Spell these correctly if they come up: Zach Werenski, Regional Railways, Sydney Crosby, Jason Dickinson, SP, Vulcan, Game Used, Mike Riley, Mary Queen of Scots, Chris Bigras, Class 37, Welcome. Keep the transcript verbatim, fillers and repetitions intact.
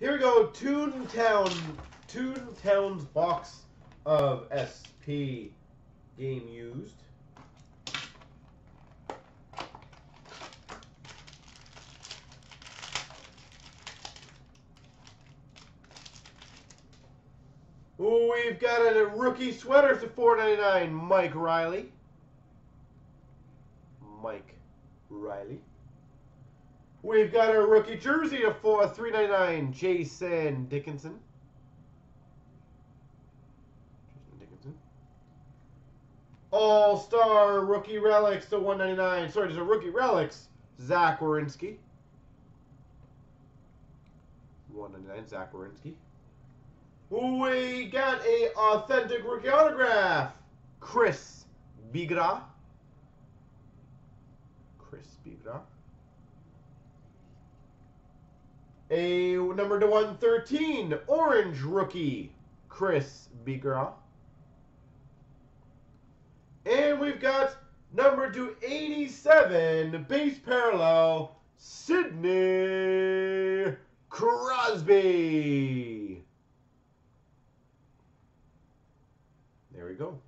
Here we go, Toontown, Toontown's box of S P game used. Ooh, we've got a rookie sweater to four ninety-nine, Mike Riley. Mike Riley. We've got a rookie jersey of three ninety-nine, Jason Dickinson. Jason Dickinson. All-star rookie relics to one ninety-nine. Sorry, there's a rookie relics. Zach Werenski. one ninety-nine, Zach Werenski. We got a authentic rookie autograph. Chris Bigras. Chris Bigras. A number to one thirteen, orange rookie, Chris Bigras. And we've got number to eighty-seven, base parallel, Sydney Crosby. There we go.